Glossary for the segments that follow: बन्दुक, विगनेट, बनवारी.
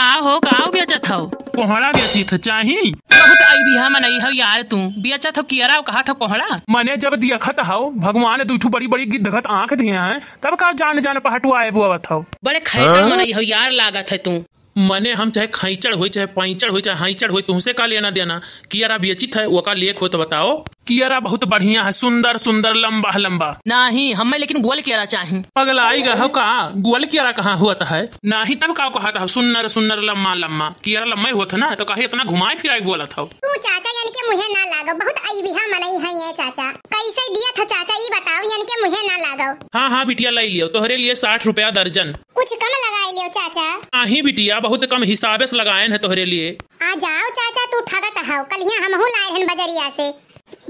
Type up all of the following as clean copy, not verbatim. काओ बेचत हो कोहड़ा बेचित चाही बहुत आई बिहा मनई हो यार तू बेचत हो कियरा कहा था कोहड़ा मने जब देखत हो भगवान दूठू बड़ी बड़ी गिद्धगत आंख दिया है तब का जान जान पहाटू आए बुआवत हो बड़े खैतर मनई हो यार लागत है तू मने हम चाहे खैचड़ हो चाहे पैचड़ हो चाहे हाइचड़ हो तुमसे का लेना देना कियरा बेचित है वो का लेख हो तो बताओ कियरा बहुत बढ़िया है सुंदर सुंदर लंबा लंबा नहीं हमें लेकिन गोल कियरा चाहिए पगला आई गए हो कहा गोल कियरा कहाँ हुआ था है नहीं तब का कहा था सुंदर सुंदर लम्बा लम्बा कियरा लम्बा हुआ था ना तो कहीं इतना घुमाए फिराए बोला था तू चाचा यानी कि मुझे ना लागो बहुत अईबिहा मनई है ये चाचा कैसे दिया था चाचा ये बताओ यानी कि मुझे ना लागो हाँ हाँ बिटिया लाई लियो तुम्हारे लिए 60 रुपया दर्जन कुछ कम लगाए लियो चाचा आही बिटिया बहुत कम हिसाब से लगाए है तुम्हारे लिए आ जाओ चाचा तू ठगत हो कल हम लाए हैं बजरिया से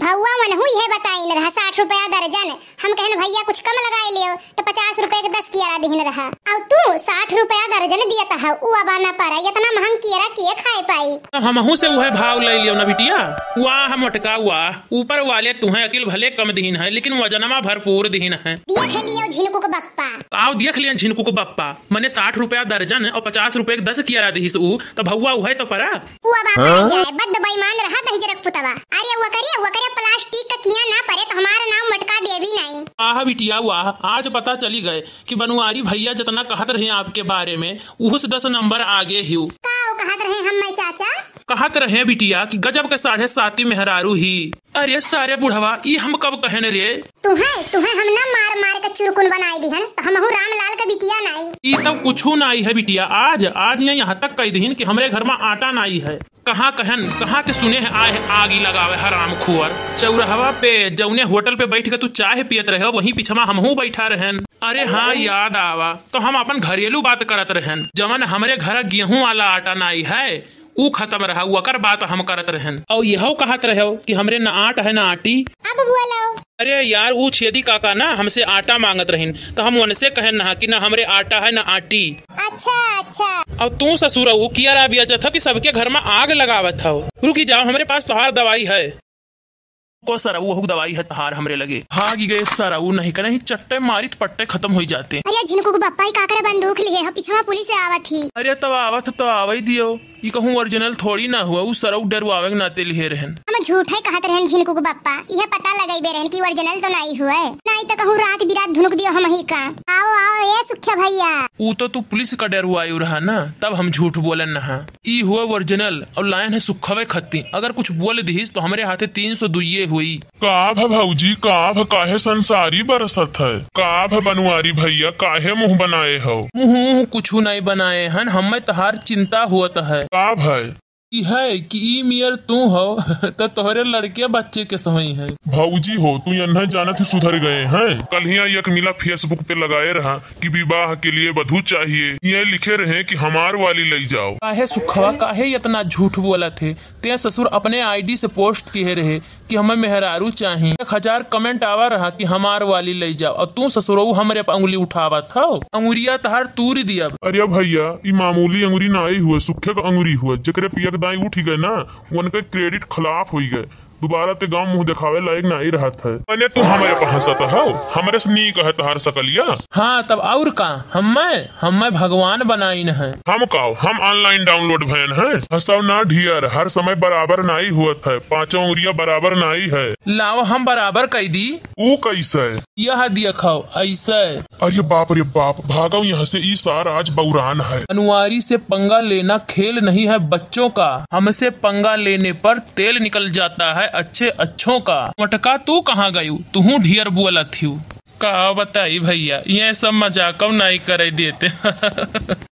भौआ मनहु ये बताइन रहा 60 रुपया दर्जन हम कहन भैया कुछ कम लगाए लियो तो 50 रुपये के 10 कियरा दीन रहा और तू 60 रुपया दर्जन दिया था उ अब ना पारा इतना महंग कियरा किए खाए पाई तो हमहु से वह भाव ले लियो ना बिटिया वाह मोटका वाह ऊपर वाले तुहे अकिल भले कम दीन है लेकिन वजनमा भरपूर दीन है देख लियो झिनकू को बप्पा आओ देख लियो झिनकू को बप्पा मने 60 रुपया दर्जन और 50 रुपये के 10 कियरा दीस उ तो भौआ उहे तो परा उ अब आ जाए बद बेईमान रहा दहिजरक पुतवा अरे वो करे प्लास्टिक का किया ना परे तो हमारा नाम मटका देवी नहीं आहा बिटिया वाह आज पता चली गए कि बनवारी भैया जितना कहत रहे आपके बारे में उस 10 नंबर आगे ही कहत रहे हम मैं चाचा कहत रहे बिटिया कि गजब के 7.5 मेहरारू ही अरे सारे बुढ़वा ये हम कब कहन रे तुहे हम ना मार मार के चुरकुन बनाई दिहन तो हम रामलाल का बिटिया नहीं ई तो कुछ नहीं है बिटिया आज यहाँ तक कह दीन कि हमरे घर में आटा नहीं है कहाँ कहन कहाँ के सुने है आए आगी लगावे हराम खुअर चौराहा पे जौने होटल पे बैठ के तू चाय पियत रहे वही पिछवा हमहू बैठा रहन अरे हाँ याद आवा तो हम अपन घरेलू बात करत रहन जवन हमरे घर गेहूं वाला आटा नाई है ऊ खत्म रहा वकर बात हम करत रहन और यहो कहत रहो कि हमरे ना आट है ना आटी अब बोलो अरे यार ऊ छेदी काका ना हमसे आटा मांगत रहन तो हम उनसे कहन ना कि ना हमरे आटा है ना आटी अच्छा अब तू ससुर वो कियरा बेचत हो कि सबके घर में आग लगावत हो रुकी जाओ हमरे पास तोहार दवाई है को सरा वो दवाई है तहार हमरे लगे भागी गए सरा वो नहीं करे चट्टे मारित पट्टे खत्म हो जाते अरे जिनको को बप्पा का करे बंदूक लिए है पीछवा पुलिस आवत थी अरे तब आवत तो आवई दियो ई कहूं ओरिजिनल थोड़ी ना हुआ उ सरौ डरवावे नाते लिए रहन हम झूठ है कहत रहन जिनको को बप्पा यह पता लगाईबे रहन कि ओरिजिनल तो नहीं हुआ है नहीं तो कहूं रात बिरात धुनुक दियो हम ही का आओ आओ ए सुख्या भैया उ तो तू पुलिस का डरवायो रहा ना तब हम झूठ बोलन ना ई हुआ ओरिजिनल और लायन है सुखवे खत्ती अगर कुछ बोल दहिस तो हमरे हाथे 302 हुई काभ भौजी काभ काहे संसारी बरसत है काभ बनवारी भैया काहे मुँह बनाए हो मुँह कुछ नहीं बनाए हन हमें तहार चिंता होता है काभ है कि ई मियर तू हो तो तोहरे लड़के बच्चे के सही है भौजी हो तू यन्हा जानत ही सुधर गए हैं कल यहाँ एक मिला फेसबुक पे लगाए रहा कि विवाह के लिए वधू चाहिए ये लिखे रहे कि हमार वाली ले जाओ काहे सुखवा काहे इतना झूठ बोला थे ते ससुर अपने आईडी से पोस्ट किए रहे कि हमें मेहरारू चाहिए 1000 कमेंट आवा रहा कि हमार वाली ले जाओ और तू ससुरऊ हमारे अंगुली उठावा था अंगुरिया तहार तूर दिया अरे भैया ई मामूली अंगुरी ना आई हुआ सुखे का अंगुरी हुआ जकरे पियर दाई उठी गए ना उनके क्रेडिट खिलाफ हो गए दोबारा ते गांव मुँह दिखावे लायक नहीं रहा था मैंने तू हमारे पहचानता हो हमारे से नहीं कहा तहार सकलिया हाँ तब और का हम मैं भगवान बनाइन है हम काओ हम ऑनलाइन डाउनलोड भयन है हसाव ना ढियर हर समय बराबर नहीं हुआ था पाँचों उरिया बराबर नहीं है लाओ हम बराबर कह दी वो कैसे यह दिया खाओ ऐसे अरे बाप भागो यहाँ से ई सार आज बउरान है बनवारी से पंगा लेना खेल नहीं है बच्चों का हमसे पंगा लेने पर तेल निकल जाता है अच्छे अच्छों का मटका तू कहाँ गयी तुहू ढियर बोला थी का बताई भैया ये सब मजाक नहीं करे देते